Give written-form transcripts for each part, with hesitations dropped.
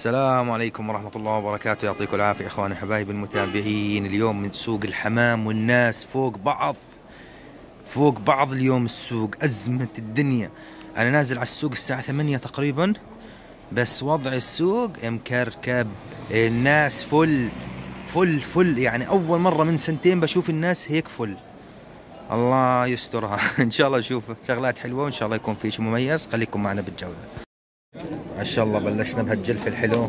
السلام عليكم ورحمة الله وبركاته، يعطيكم العافية إخواني حبايب المتابعين. اليوم من سوق الحمام والناس فوق بعض. اليوم السوق أزمة الدنيا. أنا نازل على السوق الساعة 8 تقريبا، بس وضع السوق مكركب، الناس فل. يعني أول مرة من سنتين بشوف الناس هيك فل. الله يسترها. إن شاء الله نشوف شغلات حلوة وإن شاء الله يكون في شيء مميز. خليكم معنا بالجولة. ما شاء الله بلشنا بهالجلف الحلو.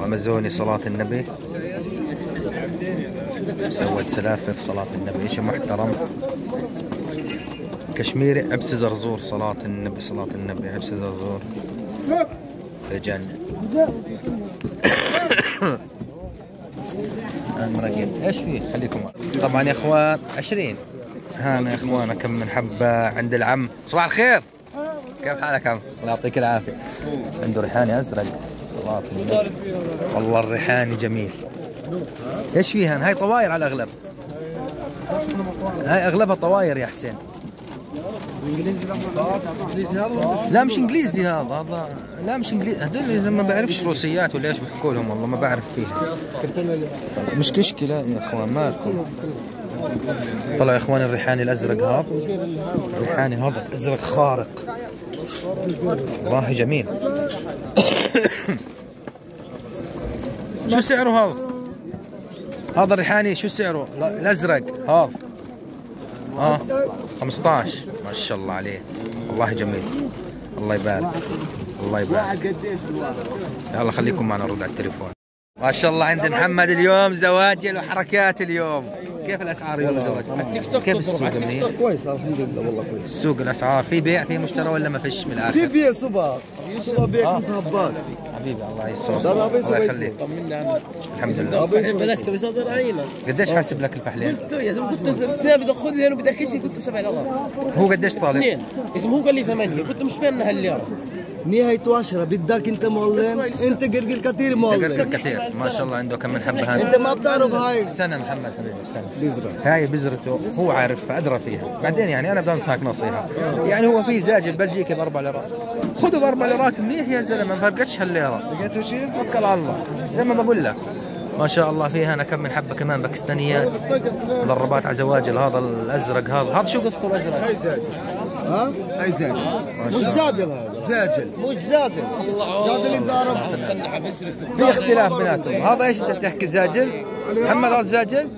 وامازوني صلاة النبي، سوت سلافر صلاة النبي، شيء محترم. كشميري عبسي زرزور صلاة النبي عبسي زرزور فجن. ايش فيه؟ خليكم طبعا يا اخوان 20. هانا يا اخوانا كم من حبة عند العم. صباح الخير، كيف حالك عم؟ الله يعطيك العافية. عنده ريحاني أزرق صلاة النبي، والله الريحاني جميل. ايش فيها؟ هاي طواير على الأغلب، هاي أغلبها طواير يا حسين. لا مش إنجليزي هذا، لا مش إنجليزي، هذول إذا ما بعرفش روسيات ولا إيش بحكوا لهم، والله ما بعرف فيها. مش كشكلة يا إخوان، مالكم؟ طلع يا إخوان الريحاني الأزرق هذا، الريحاني هذا أزرق خارق والله جميل. شو سعره هذا؟ هذا الريحاني شو سعره؟ الازرق هذا 15. ما شاء الله عليه والله جميل، الله يبارك الله يبارك. يلا خليكم معنا، نرد على التليفون. ما شاء الله عند محمد اليوم زواجل وحركات. اليوم كيف الاسعار اليوم زواج؟ التيك توك كيف السوق؟ كويس الحمد لله والله كويس. السوق الاسعار في بيع في مشترى ولا ما فيش من الاخر؟ في بيع صبح بيع 5 هبات حبيبي. الله يسعدك الله يخليك، طمنا عنك الحمد لله. بلاش كبسه ضرعيله. قديش حاسب لك الفحلين؟ قلت له يا زلمه كنت بدي اخذها انا، بدي اكشي كنت ب7 آلاف. هو قديش طالب؟ 2 اسمه، هو قال لي 8، قلت له مش بالنا هاليوم نهاية 10 بدك انت معلم، انت قرقر كثير معلم. قرقر كثير ما شاء الله. عنده كم من حبه هاي انت ما بتعرف. هاي استنى محمد حبيبي استنى، بذره هاي بذرته هو عارف ادرى فيها. بعدين يعني انا بدي انصحك نصيحه، يعني هو في زاجل بلجيكي ب4 ليرات، خذوا ب4 ليرات منيح يا زلمه، ما فرقتش هالليره. لقيتوا شيء؟ توكل على الله زي ما بقول لك. ما شاء الله فيها انا كم من حبه كمان باكستانيه مضربات على زواجل. هذا الازرق هذا شو قصته الازرق؟ هاي زاجل. ها؟ هاي زاجل مش زاجل، هذا زاجل مش زاجل. زاجل انت عرفت في اختلاف بيناتهم. هذا ايش انت بتحكي زاجل؟ محمد هذا زاجل؟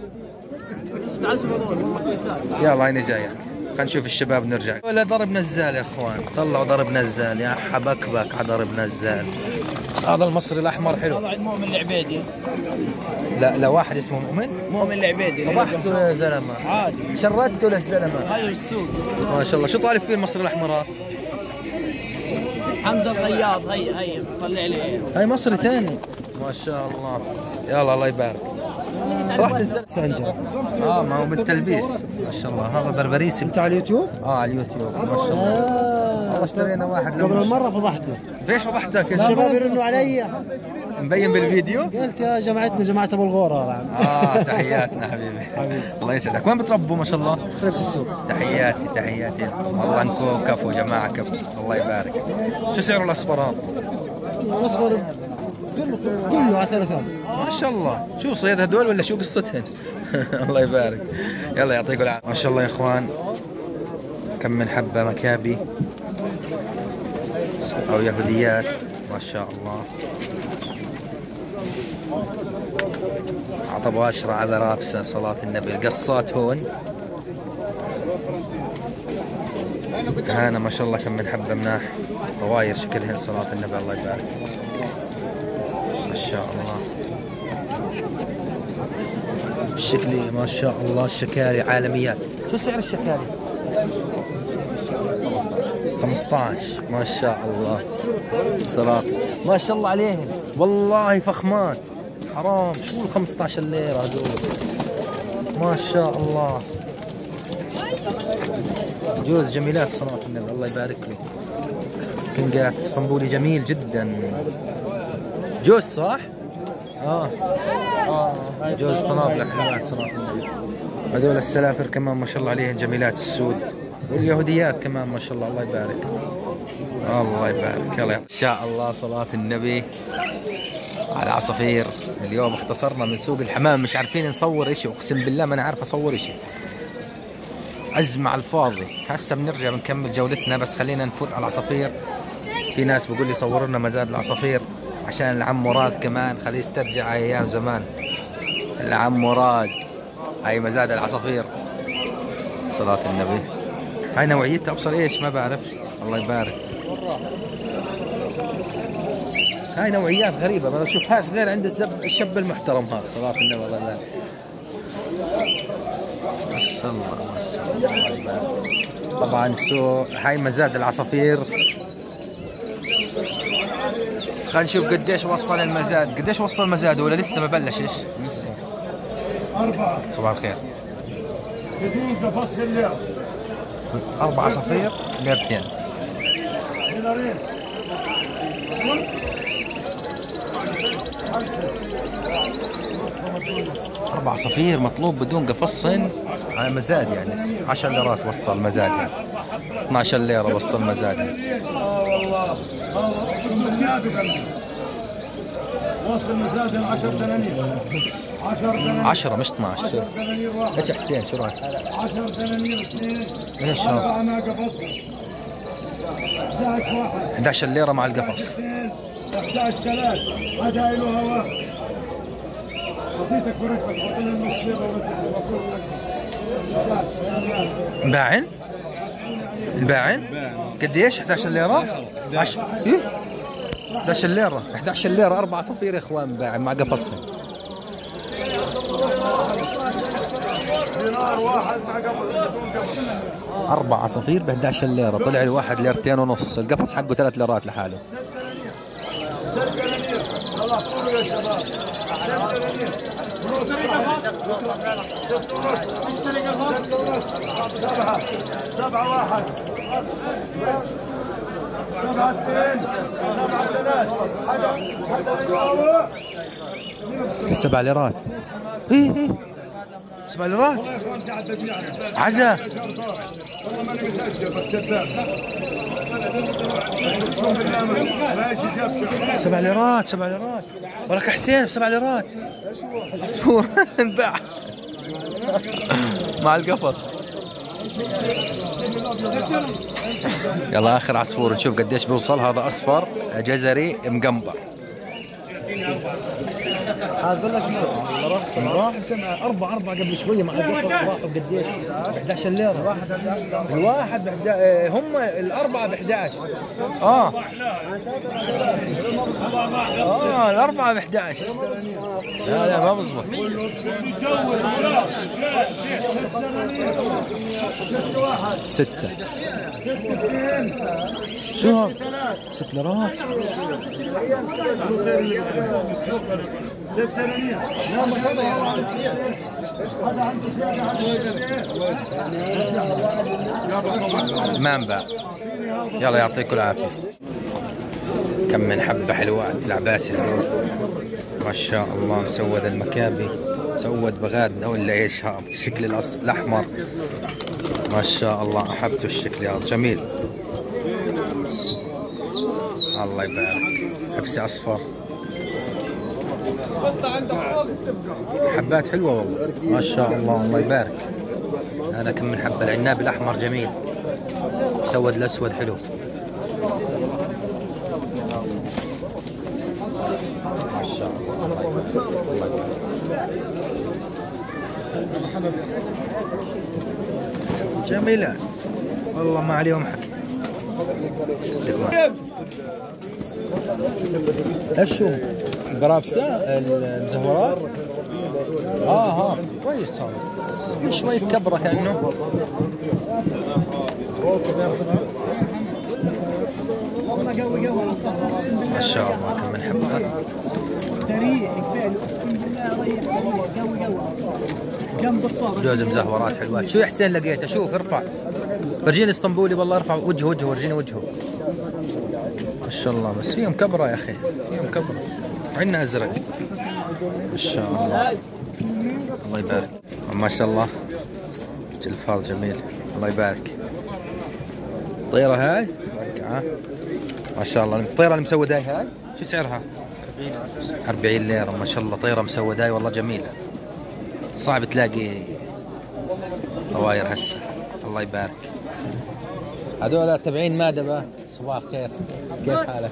يلا هيني جاي، خلينا نشوف الشباب نرجع. ولا ضرب نزال يا اخوان، طلعوا ضرب نزال يا حبكبك على ضرب نزال. هذا المصري الاحمر حلو. طلعت مؤمن العبيدي. لا واحد اسمه مؤمن العبيدي. فضحته يا زلمه، عادي شردته للزلمه. هاي السوق ما شاء الله. شو طالب فيه المصري الاحمر هذا؟ حمزه الغياض. هي طلع لي هاي مصري ثاني ما شاء الله. يلا الله يبارك. رحت الزلمه ما هو من التلبيس ما شاء الله. هذا بربريسي. انت على اليوتيوب؟ على اليوتيوب ما شاء الله. والله اشترينا واحد قبل المره فضحته. ليش فضحتك يا الشباب يرنوا علي؟ مبين بالفيديو؟ قلت يا جماعتنا جماعه ابو الغوره. تحياتنا حبيبي. الله يسعدك. وين بتربوا ما شاء الله؟ خربت السوق. تحياتي والله انكم كفو جماعه كفو الله يبارك. شو سعر الاصفر هذا؟ الاصفر كله على 3000. ما شاء الله. شو صيد هدول ولا شو قصتهم؟ الله يبارك. يلا يعطيكم العافيه. ما شاء الله يا اخوان كم من حبه مكابي أو يهوديات ما شاء الله. عطبوا 10 على رابسة صلاة النبي. القصات هون هانا ما شاء الله كم من حبة مناح طواير شكلهن صلاة النبي الله يبارك ما شاء الله. الشكلي ما شاء الله الشكالي عالميات. شو سعر الشكالي؟ 15 ما شاء الله. صراحة ما شاء الله عليهم والله فخمان حرام. شو ال 15 ليرة هذول ما شاء الله. جوز جميلات صراحة النبي الله يبارك له. فنجات اسطنبولي جميل جدا. جوز صح؟ جوز طنابلة حلوات صراحة النبي. هذول السلافر كمان ما شاء الله عليهم جميلات. السود واليهوديات كمان ما شاء الله الله يبارك الله يبارك. يلا ان شاء الله صلاة النبي على عصافير. اليوم اختصرنا من سوق الحمام، مش عارفين نصور اشي، اقسم بالله ما انا عارف اصور اشي، ازمه على الفاضي. هسه بنرجع بنكمل جولتنا، بس خلينا نفوت على العصافير. في ناس بيقول لي صوروا لنا مزاد العصافير عشان العم مراد كمان خليه يسترجع ايام زمان. العم مراد هاي مزاد العصافير، صلاة النبي. هاي نوعيتها ابصر ايش ما بعرف، الله يبارك. هاي نوعيات غريبة ما بشوفهاش غير عند الشاب المحترم هذا، صلاة النبي. الله يبارك، ما شاء الله ما شاء الله، الله يبارك. طبعا هاي مزاد العصافير. خلينا نشوف قديش وصل المزاد، قديش وصل المزاد ولا لسه ما بلش؟ ايش؟ لسه. أربعة. صباح الخير. بدون بفصل اللعب. أربع عصافير لعبتين. دينارين. أربع عصافير مطلوب بدون قفص على مزاد، يعني 10 ليرات وصل مزاد، 12 ليرة وصل مزاد. والله وصل مزاد 10 دنانير، 10 مش 12. ايش حسين شو رايك؟ 10 دنانير اثنين، ايش هذا؟ مع قفص 11 واحد، 11 ليرة مع القفص 11 3. هذا له هواء، اعطيتك ورقتك، حط لنا نص ليرة ورقتك. باعن؟ الباعن؟ قديش؟ 11 ليرة؟ 11 ليرة، 11 ليرة، أربع عصافير يا إخوان باعن مع قفصهم. أربع عصافير ب 11 ليرة، طلع الواحد ليرتين ونص، القفص حقه 3 ليرات لحاله. سبع ليرات. ايه 7 ليرات عزا. سبع ليرات، 7 ليرات ولك حسين، 7 ليرات عصفور انباع مع القفص. يلا اخر عصفور نشوف قديش بيوصل. هذا اصفر جزري مقنبع، هذا بلش ب7 4 قبل شويه مع القفص. واحد قديش؟ 11 ليره، الواحد هم الاربعه ب 11. الاربعه ب 11. لا لا ما بزبط. ستة، شو 6 ليرات؟ ما انباع. يلا يعطيكم العافية. كم من حبة حلوات العباسي هذول، ما شاء الله. مسود المكابي، مسود بغداد ولا ايش هذا الشكل الاحمر؟ ما شاء الله احبته الشكل هذا، جميل. الله يبارك. عبسي اصفر، حبات حلوة والله ما شاء الله، الله يبارك. هذا كم من حبة. العناب الأحمر جميل، مسود الأسود حلو ما شاء الله، الله يبارك الله يبارك. جميلة والله ما عليهم حكي. ايش هو؟ البرابسة المزهورات؟ ها كويس، هذا في شوية كبرة كأنه. ما شاء الله كم من حبة. جوز مزهورات حلوات. شو يا حسين لقيته؟ شوف ارفع، ورجيني اسطنبولي والله، ارفع وجهه ورجيني وجهه. ما شاء الله، بس فيهم كبرة يا اخي، فيهم كبرة. عندنا ازرق ما شاء الله، الله يبارك. ما شاء الله جلفار جميل، الله يبارك. الطيرة هاي ركعة ما شاء الله، الطيرة المسودة هاي شو سعرها؟ 40 ليرة ما شاء الله، طيرة مسوداي والله جميلة. صعب تلاقي طواير هسه الله يبارك. هذول تبعين مادبة. صباح الخير، كيف حالك؟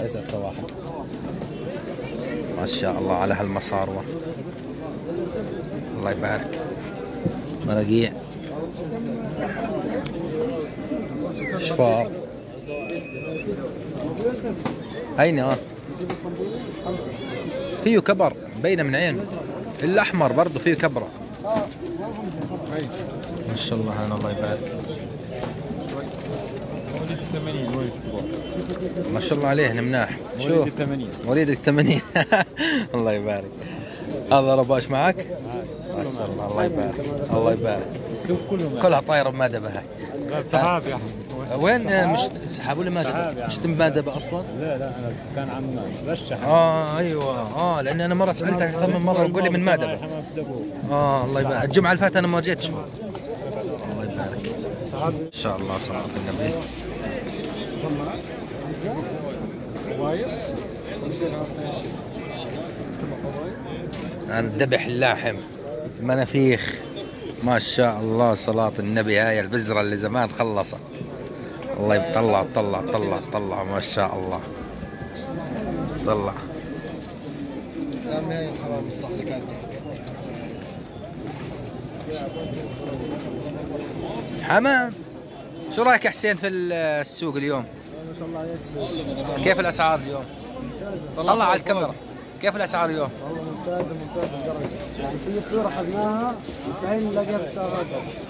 يسعد صباحك. ما شاء الله على هالمصاروة الله يبارك. مراقيع، شفار، عينه فيه كبر مبينه من عين، الاحمر برضه فيه كبره ما شاء الله. هان الله يبارك ما شاء الله عليه نمناح. شو وليد الثمانين الله يبارك. هذا رباش معك ما شاء الله الله يبارك الله يبارك. السوق كله كلها طايره بمادبه. هاي سحاب يا حبيبي، وين مش سحاب ولا مادبه؟ مش بمادبه اصلا؟ لا لا انا سكان عمان برشح. ايوه لان انا مره سالتك اكثر من مره وقول لي من مادبه. الله يبارك. الجمعه اللي فاتت انا ما رجعتش. الله يبارك ان شاء الله. صلاه النبي. عن ذبح اللحم منافيخ ما شاء الله. صلاة النبي. هاي البزرة اللي زمان خلصت الله يطلع طلع طلع طلع ما شاء الله طلع. حمام، شو رايك يا حسين في السوق اليوم؟ ما شاء الله عليه السوق. كيف الاسعار اليوم؟ ممتازة. طلع على الكاميرا كيف الاسعار اليوم؟ والله ممتازه ممتازه لدرجه، يعني في طيور اخذناها مستحيل نلاقيها بالسعر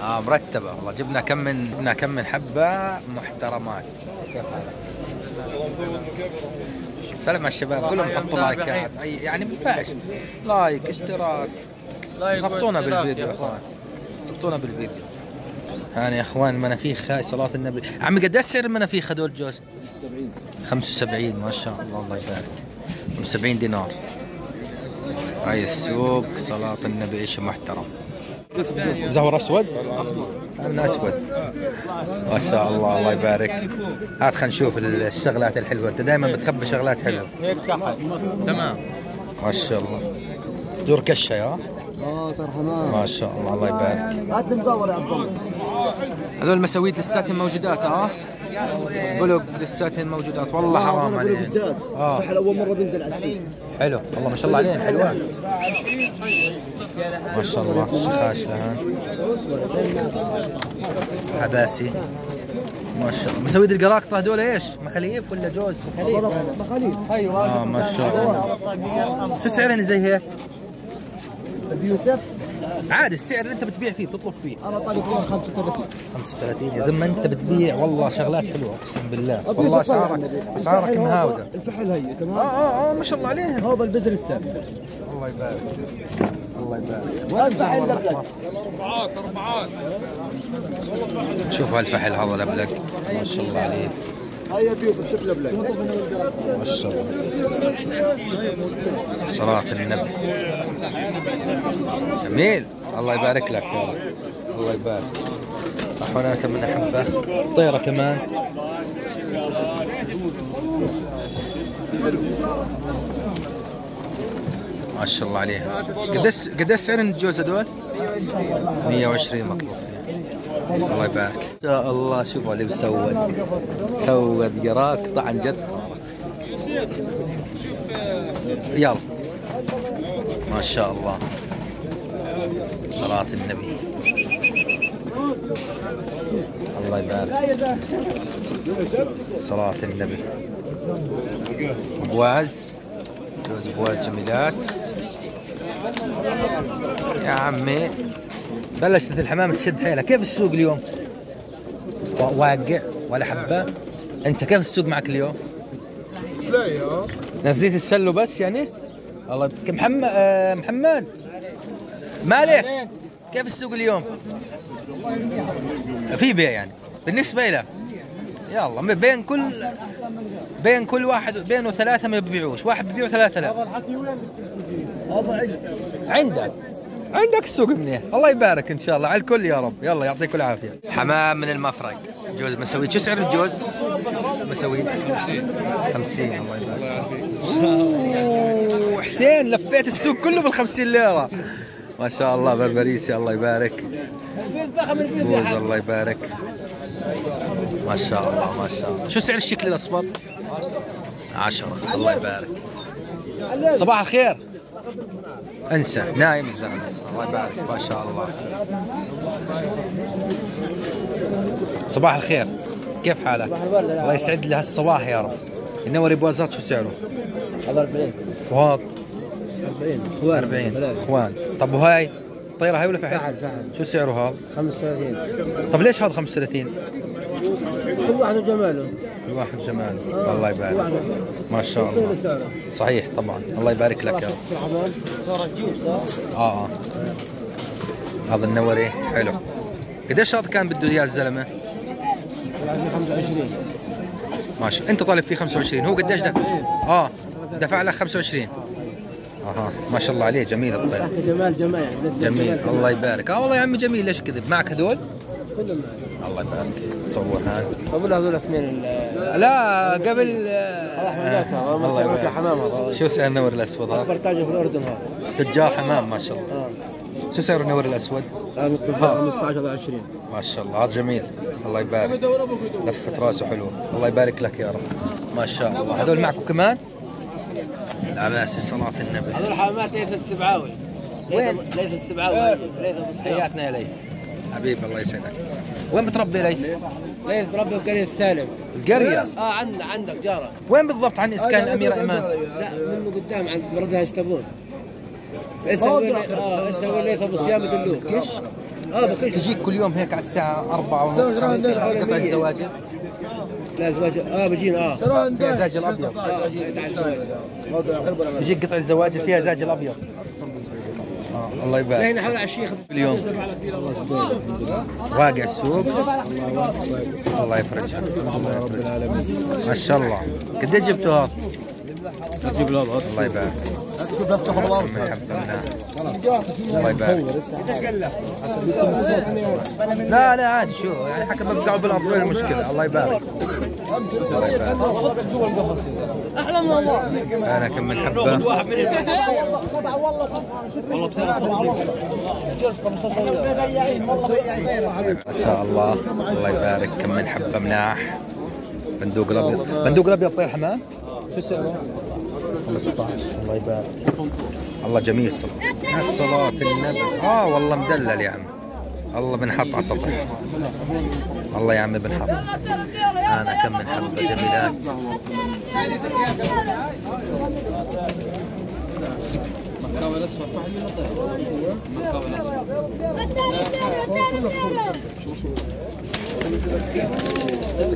هذا. مرتبه والله. جبنا كم من حبه محترمات. كيف حالك؟ سلام على الشباب، قول لهم حطوا لايكات، يعني بالفعل لايك اشتراك، ضبطونا بالفيديو يا اخوان، ضبطونا بالفيديو. يعني يا اخوان المنافيخ هاي صلاة النبي. عمي قد ايش سعر المنافيخ هذول جوز؟ 75 ما شاء الله الله يبارك. 70 دينار. هاي السوق صلاة النبي ايش محترم. زهر اسود؟ انا اسود. ما شاء الله الله يبارك. هات خلينا نشوف الشغلات الحلوة، انت دائما بتخبي شغلات حلوة. تمام. ما شاء الله. دور كشة يا ترحمها ما شاء الله الله يبارك. هات مزور يا عبد الله. هذول مساويد لساتهم موجودات. بلوك لساتهم موجودات والله حرام عليهم. فحل اول مره بنزل على السوق. حلو والله ما شاء الله عليهم حلوان ما شاء الله. شخاش لهان عباسي ما شاء الله. مساويد القراقطه هذول ايش؟ مخاليف ولا جوز؟ مخاليف ايوه. ما شاء الله. شو سعرهن زي هيك؟ ابي يوسف عادي السعر اللي انت بتبيع فيه بتطلب فيه. انا طالب 35 يا زلمه. انت بتبيع والله شغلات حلوه اقسم بالله. والله اسعارك مهاوده. الفحل هي تمام. ما شاء الله عليهم. هذا البذر الثاني الله يبارك الله يبارك. وين الفحل الابلق؟ اربعات. شوف هالفحل هذا الابلق ما شاء الله عليه. هيا بيوسف شوف الابلق ما شاء الله. صلاة النبي جميل الله يبارك لك يا رب الله يبارك. هناك من احبه طيره كمان. ما شاء الله عليه. قديش سعر الجوز هذول؟ 120 مطلوب. الله يبارك ان شاء الله. شوفوا اللي مسود سود قراك طعن جد خارق. يلا ما شاء الله صلاة النبي الله يبارك. صلاة النبي. بواز جوز بواز جميلات يا عمي. بلشت الحمام تشد حيلها. كيف السوق اليوم؟ واقع ولا حبه؟ انسى. كيف السوق معك اليوم؟ نزلت تسلوا بس يعني؟ الله محمد مالك كيف السوق اليوم؟ في بيع يعني بالنسبه لك؟ يلا بين كل واحد بينه ثلاثه ما يبيعوش، واحد ببيع ثلاثه لا. عندك السوق منيح الله يبارك ان شاء الله على الكل يا رب. يلا يعطيكم العافيه. حمام من المفرق جوز مسوي. شو سعر الجوز؟ بسوي 50 الله يبارك. حسين لفيت السوق كله بال50 ليرة ما شاء الله. بربريسي الله يبارك، بوز الله يبارك، ما شاء الله ما شاء الله. شو سعر الشكل الاصفر؟ 10 الله يبارك. صباح الخير. انسى نايم الزلمه الله يبارك ما شاء الله. صباح الخير، كيف حالك؟ الله يسعد لي هالصباح يا رب. النوري بوازات شو سعره؟ هذا 40. وهذا 40 اخوان. طب وهاي الطيره هاي ولا فحل؟ شو سعره هذا؟ 35. طب ليش هذا 35؟ كل واحد وجماله. كل واحد وجماله الله يبارك ما شاء الله. صحيح طبعا الله يبارك لك يا رب. اه هذا النوري حلو. قديش هذا كان بده اياه الزلمه؟ 25. ماشي انت طالب فيه 25، هو قديش دفع؟ دفع لك 25. اها ما شاء الله عليه جميل الطير. جمال جمال جميل الله يبارك. والله يا عمي جميل ليش كذب. معك هذول؟ كلهم معي الله يبارك. تصور هاي قبل هذول اثنين لا قبل الله يبارك. حمام هذا شو سعر النور الاسود هذا؟ اكبر تاجر في الاردن هذا تجار حمام ما شاء الله. شو سعر النور الاسود؟ 15 20 ما شاء الله. هذا جميل الله يبارك لفة راسه حلو الله يبارك لك يا رب ما شاء الله. هذول معكم كمان؟ عبسي صلاة النبي. هذول حمامات ليث السبعاوي. وين؟ ليث السبعاوي ليث ابو السلام. حياتنا يا ليث حبيبي الله يسعدك. وين بتربي ليث؟ ليث بربي بقرية السالم. القرية؟ عندك جارة. وين بالضبط عن اسكان الاميرة ايمان؟ لا منه قدام عند بردها اشتبوط. اسوي ليث ابو السلام بدلوك. كش؟ بكش. تجيك كل يوم هيك على الساعة 4:30 5 قطع الزواجر؟ لا زواجر بجينا فيها زاجل ابيض. يجيك قطع الزواجر فيها زاجل ابيض. الله يبارك. هنا حول على الشيخ اليوم راجع السوق الله يفرجها الله رب العالمين ما شاء الله. قد ايش جبتوا هذا؟ تجيب له هذا الله يبارك. اكتب بس خبر الله الله يبارك. لا لا عادي شو يعني حكى بقعوا بالارض وين المشكله. الله يبارك الله يبارك. احلى من الله. انا كم من حبه والله صار ما شاء الله الله يبارك. كم من حبه مناح. بندوق الابيض بندوق الابيض طير حمام شو سعره؟ 15 الله يبارك. الله جميل صراحه صلاة النبي. والله مدلل يا عم. الله بنحط على سطح. الله يا عمي بنحط. انا كم من حبه جميلات.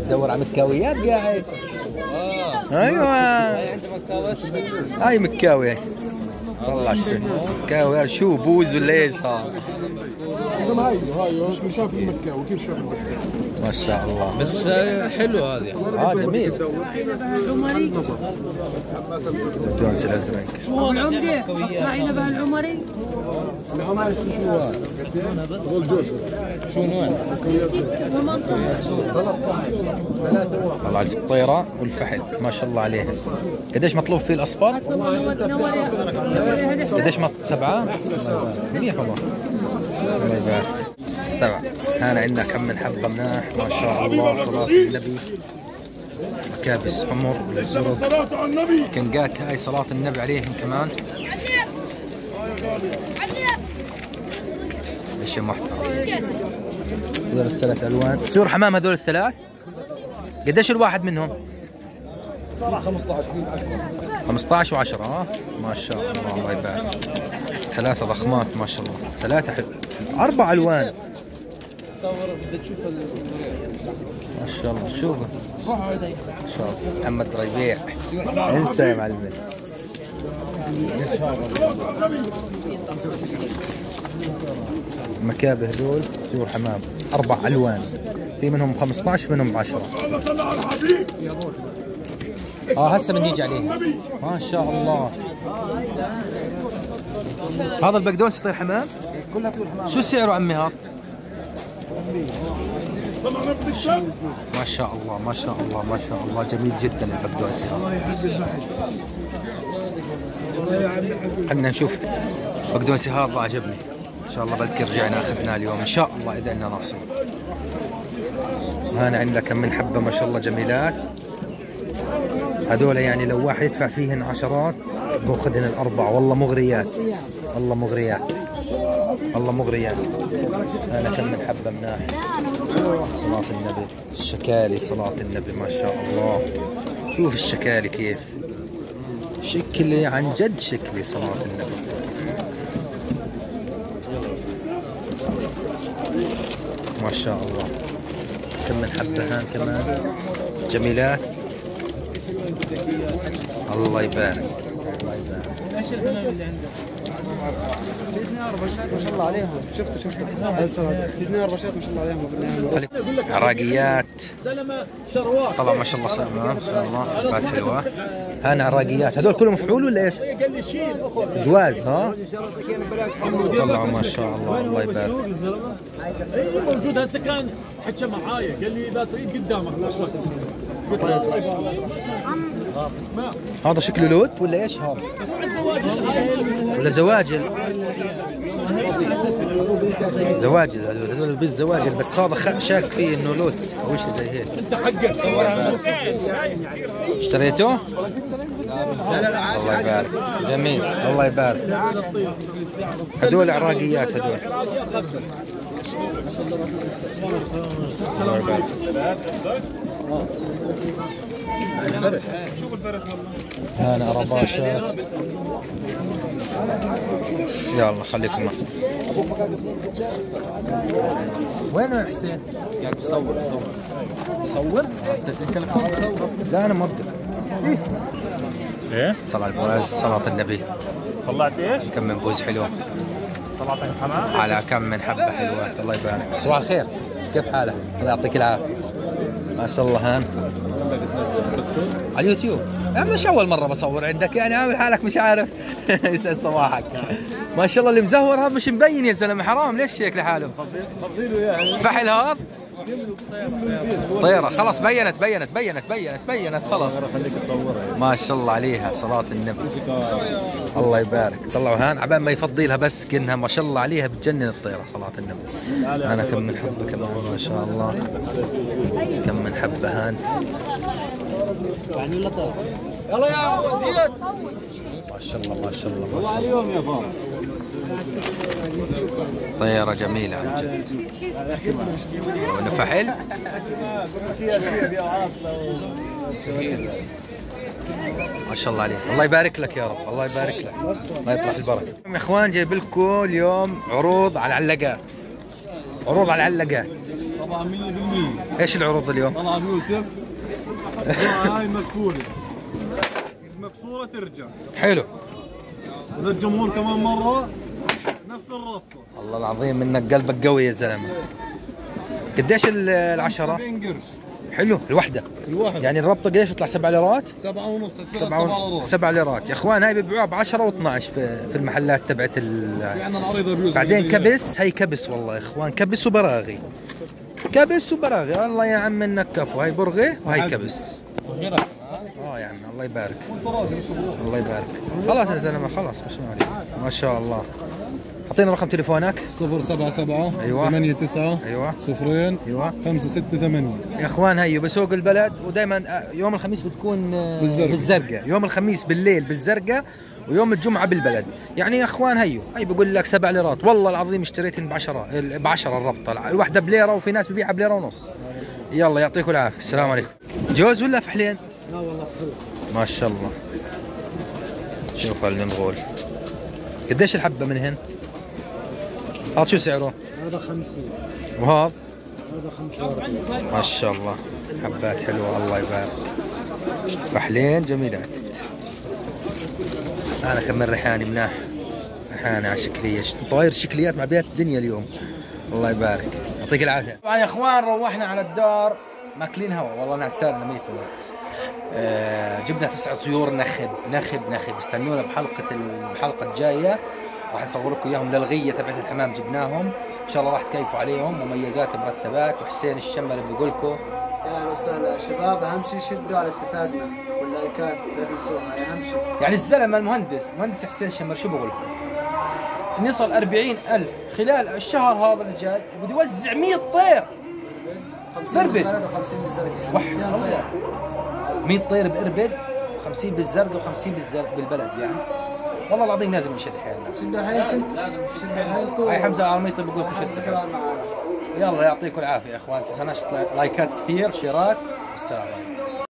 تدور على مكاويات قاعد. ايوه هاي مكاوي. والله شو مكاوي شو بوز ولا ايش هذا؟ هاي شاف المكاوي كيف شاف المكاوي ما شاء الله. بس حلو هذا جميل. الجونس الازرق شو العمدة؟ اطلعي له بهالعمري. العمري شو هذا؟ هو الجوز شو نوع؟ طلع الطيرة والفحل ما شاء الله عليهم. قديش مطلوب فيه الاصفر؟ قديش مطلوب 7؟ منيح والله الله يبارك. طبعا هنا عندنا كم من حبه مناح ما شاء الله. صلاه النبي. مكابس حمر والزرد كنقات هاي صلاه النبي عليهم كمان. شيء محترم. هذول الثلاث الوان طيور حمام. هذول الثلاث قديش الواحد منهم؟ صراحه 15 و10 ما شاء الله الله يبارك. ثلاثه ضخمات ما شاء الله. ثلاثه حلو. 4 الوان ما شاء الله. شوفه ما شاء الله. محمد ربيع انسى يا معلم. مكابه هذول طيور حمام 4 الوان في منهم 15 منهم 10. هسه بدنا نيجي عليهم ما شاء الله. هذا البقدونسي طير حمام شو سعره عمي هذا؟ ما شاء الله ما شاء الله ما شاء الله، جميل جدا البقدونسي. خلينا نشوف بقدونسي هذا عجبني، ان شاء الله بلكي رجعنا اخذناه اليوم ان شاء الله اذا لنا نصيب. هنا عندنا كم من حبه ما شاء الله جميلات، هذول يعني لو واحد يدفع فيهن عشرات باخذهن الاربع، والله مغريات والله مغريات والله مغريات. هنا كم من حبه منها، صلاة النبي الشكالي، صلاة النبي ما شاء الله. شوف الشكالي كيف شكلي، عن جد شكلي صلاة النبي. ما شاء الله كم من حبة هان كمان جميلات، الله يبارك الله يبارك. ايش الحمام اللي عندك؟ في دينار بشات ما شاء الله عليهم، شفتوا شفتوا في دينار بشات ما شاء الله عليهم. عراقيات طلع ما شاء الله سلام الله بعد حلوه. هان عراقيات هذول كلهم مفعول ولا ايش؟ جواز ها؟ طلعوا ما شاء الله الله يبارك. اي موجود هسه، كان حكى معايا قال لي اذا تريد قدامك هذا شكله لوت ولا ايش هذا؟ ولا زواجل؟ زواجل هذول بالزواجل، بس هذا شاك فيه انه لوت او شيء زي هيك. انت حقك صورها اشتريته؟ الله يبارك جميل الله يبارك. هذول عراقيات هذول. الله يبارك. شوف الفرد والله. هلا رباشات. يلا خليكم معي. وين يا حسين؟ قاعد بصور بصور. بصور؟ التليفون بصور. لا انا موظف. ايه؟ ايه؟ طلع البوز صلاة النبي. طلعت ايش؟ كم من بوز حلو. طلعت الحمام؟ على كم من حبة حلوات، الله يبارك. صباح الخير، كيف حالك؟ الله يعطيك العافية. ما شاء الله هان. على اليوتيوب مش اول مره بصور عندك، يعني عامل حالك مش عارف. يسعد صباحك. ما شاء الله اللي مزهور هذا مش مبين يا زلمه، حرام ليش هيك لحاله؟ فحل هذا طيره، خلاص بينت بينت بينت بينت بينت خلاص. ما شاء الله عليها صلاه النبي الله يبارك. طلعوا هان عبال ما يفضي لها، بس كأنها ما شاء الله عليها بتجنن الطيره صلاه النبي. انا كم من حبه كمان ما شاء الله، كم من حبه هان. يعني لطيف يلا يا ابو زياد، ما شاء الله ما شاء الله ما شاء الله اليوم يا فاضل. طياره جميله عن جد. ولا فحل؟ ما شاء الله عليك، الله يبارك لك يا رب، الله يبارك لك، الله يطرح البركه. يا اخوان جايب لكم اليوم عروض على العلاقات. عروض على العلاقات. طبعا 100%. ايش العروض اليوم؟ طلع يوسف. هاي مكفوله، المكسوره ترجع. حلو. اذا الجمهور كمان مره نفس الرصه. الله العظيم انك قلبك قوي يا زلمه. قديش العشره؟ 70 قرش. حلو الوحده. الواحده يعني الربطه قديش يطلع؟ 7 ليرات؟ 7.5 7 ليرات. يا اخوان هاي بيبيعوها ب 10 و12 في المحلات تبعت يعني العريضه بيوز. بعدين كبس، هاي كبس والله يا اخوان، كبس وبراغي. كبس وبراغي، الله يا عم انك كفو، هاي برغي وهي كبس. يا عم الله يبارك. الله يبارك. خلاص يا زلمه خلاص مش عليك. ما شاء الله. اعطينا رقم تليفونك. 077 ايوه 89 ايوه 02 ايوه 568. يا اخوان هيو بسوق البلد، ودائما يوم الخميس بتكون بالزرقاء، يوم الخميس بالليل بالزرقاء، ويوم الجمعه بالبلد. يعني يا اخوان هيو هي بقول لك 7 ليرات، والله العظيم اشتريتهم ب 10 ب 10 الربطه، الواحده بليره وفي ناس ببيعها بليره ونص. يلا يعطيكم العافيه، السلام عليكم. جوز ولا فحلين؟ لا والله فحول. ما شاء الله. شوف هالنغول. قديش الحبه منهن؟ هذا شو سعره؟ هذا 50 وهذا؟ هذا 45. ما شاء الله حبات حلوه الله يبارك. فحلين جميلات. انا كمان ريحاني مناح، ريحانه على شكليه، طاير شكليات مع بيت الدنيا اليوم. الله يبارك، يعطيك العافيه. طبعا يا اخوان روحنا على الدار ماكلين هوا، والله نعسان نميت بالوقت. جبنا 9 طيور نخب نخب نخب، استنونا بحلقه الجايه راح نصور لكم اياهم للغيه تبعت الحمام جبناهم، ان شاء الله راح تكيفوا عليهم، مميزات مرتبات. وحسين الشمل بيقول لكم يا اهلا وسهلا شباب، اهم شيء شدوا على اتفاقنا واللايكات لا تنسوها يا اهم شيء. يعني الزلمه المهندس حسين الشمل شو بقول لكم؟ نصل 40,000 خلال الشهر هذا اللي جاي، وبده يوزع 100 طير. 50 بالبلد و50 بالزرقاء، يعني 200 طير. 100 طير باربد و50 بالزرقاء و50 بالبلد يعني. والله العظيم لازم نشد حيلنا. شدوا حيلكم، لازم تشدوا حيلكم. هاي حمزه ارميطي بقول لكم شد سكن. يلا يعطيكم العافيه يا اخوان، ما تنسوناش لايكات كثير، شيرات، والسلام عليكم.